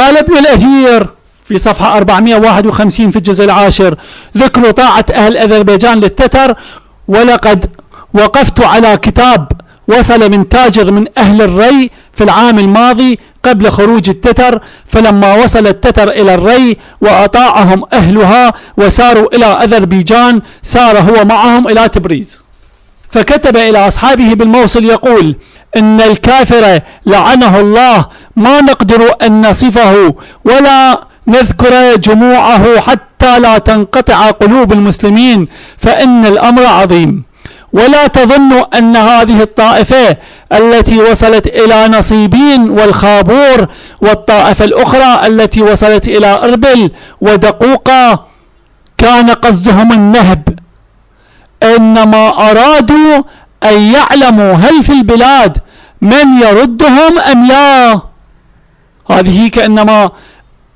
قال ابن الأثير في صفحة 451 في الجزء العاشر: ذكر طاعة أهل أذربيجان للتتر. ولقد وقفت على كتاب وصل من تاجر من أهل الري في العام الماضي قبل خروج التتر، فلما وصل التتر إلى الري وأطاعهم أهلها وساروا إلى أذربيجان سار هو معهم إلى تبريز، فكتب إلى أصحابه بالموصل يقول: إن الكافر لعنه الله ما نقدر أن نصفه ولا نذكر جموعه حتى لا تنقطع قلوب المسلمين، فإن الأمر عظيم. ولا تظن أن هذه الطائفة التي وصلت إلى نصيبين والخابور والطائفة الأخرى التي وصلت إلى إربل ودقوقة كان قصدهم النهب، إنما أرادوا أن يعلموا هل في البلاد من يردهم أم لا. هذه كأنما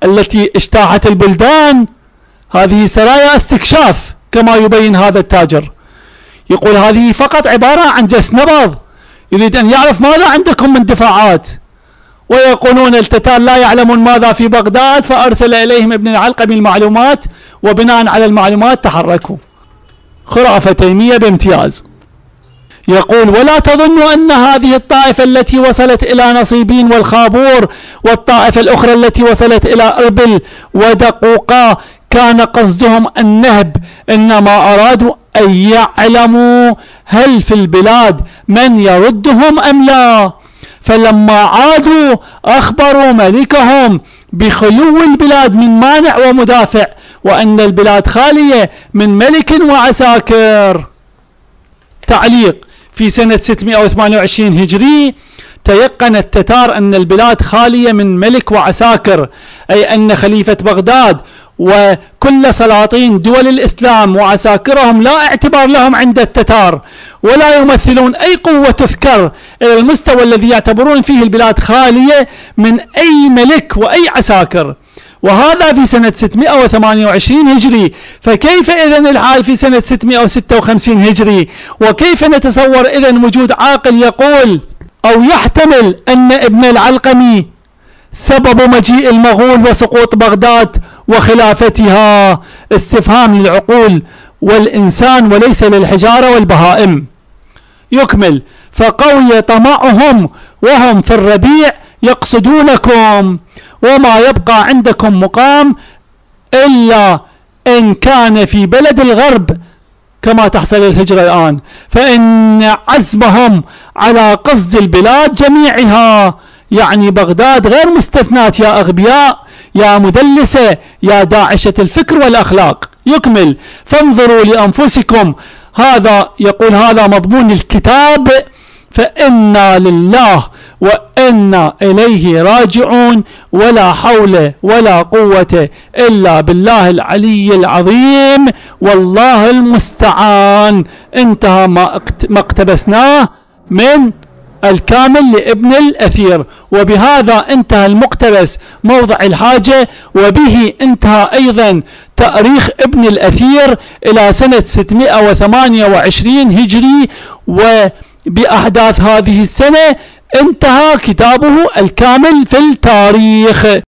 التي اشتاعت البلدان، هذه سرايا استكشاف كما يبين هذا التاجر. يقول هذه فقط عبارة عن جسنبض، يريد أن يعرف ماذا عندكم من دفاعات. ويقولون التتار لا يعلمون ماذا في بغداد، فأرسل إليهم ابن العلقمي المعلومات، وبناء على المعلومات تحركوا. خرافة تيمية بامتياز. يقول: ولا تظن أن هذه الطائفة التي وصلت إلى نصيبين والخابور والطائفة الأخرى التي وصلت إلى إربل ودقوقا كان قصدهم النهب، إنما أرادوا أن يعلموا هل في البلاد من يردهم أم لا. فلما عادوا أخبروا ملكهم بخلو البلاد من مانع ومدافع، وأن البلاد خالية من ملك وعساكر. تعليق: في سنة 628 هجري تيقن التتار أن البلاد خالية من ملك وعساكر، أي أن خليفة بغداد وكل سلاطين دول الإسلام وعساكرهم لا اعتبار لهم عند التتار، ولا يمثلون أي قوة تذكر إلى المستوى الذي يعتبرون فيه البلاد خالية من أي ملك وأي عساكر. وهذا في سنة 628 هجري، فكيف إذن الحال في سنة 656 هجري؟ وكيف نتصور إذن وجود عاقل يقول أو يحتمل أن ابن العلقمي سبب مجيء المغول وسقوط بغداد وخلافتها؟ استفهام للعقول والإنسان وليس للحجارة والبهائم. يكمل: فقوي طمعهم وهم في الربيع يقصدونكم، وما يبقى عندكم مقام إلا إن كان في بلد الغرب كما تحصل الهجرة الآن، فإن عزمهم على قصد البلاد جميعها، يعني بغداد غير مستثناة يا أغبياء يا مدلسة يا داعشة الفكر والأخلاق. يكمل: فانظروا لأنفسكم. هذا يقول هذا مضمون الكتاب: فإنا لله وإنا إليه راجعون، ولا حول ولا قوة إلا بالله العلي العظيم، والله المستعان. انتهى ما اقتبسناه من الكامل لابن الأثير. وبهذا انتهى المقتبس موضع الحاجة، وبه انتهى أيضا تأريخ ابن الأثير إلى سنة 628 هجري. وبأحداث هذه السنة انتهى كتابه الكامل في التاريخ.